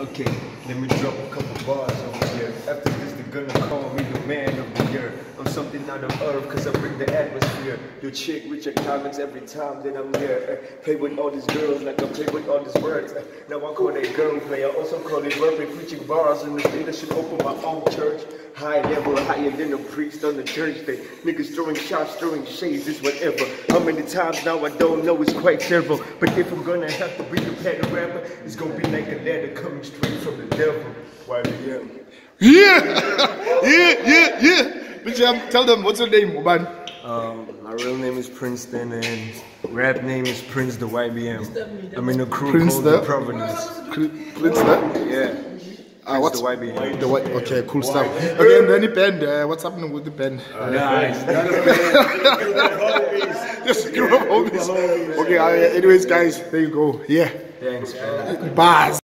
Okay, let me drop a couple bars over here. After this, they're gonna call me the man of the year. I'm something out of earth, cause I bring the atmosphere. You chick with your comments every time that I'm there. Play with all these girls like I play with all these words. Now I call it girlplay, I also call it workplay. Preaching bars in the day, I should open my own church. High level, higher than a priest on the church day. Niggas throwing shots, throwing shades, it's whatever. How many times now I don't know, it's quite several. But if I'm gonna have to be the pattern rapper, it's gonna be like a letter coming straight from the devil. YBM. Yeah. Bitch, tell them, what's your name, Oban? My real name is Princeton and rap name is Prince the YBM. I'm in a crew Prince called the Providence. Prince the? Yeah. What's the YBM? The YBM. Okay, cool stuff. Okay, and then the band, what's happening with the band? Nice. Just give up homies. Okay, anyways, guys, there you go. Yeah. Thanks, man. Bye.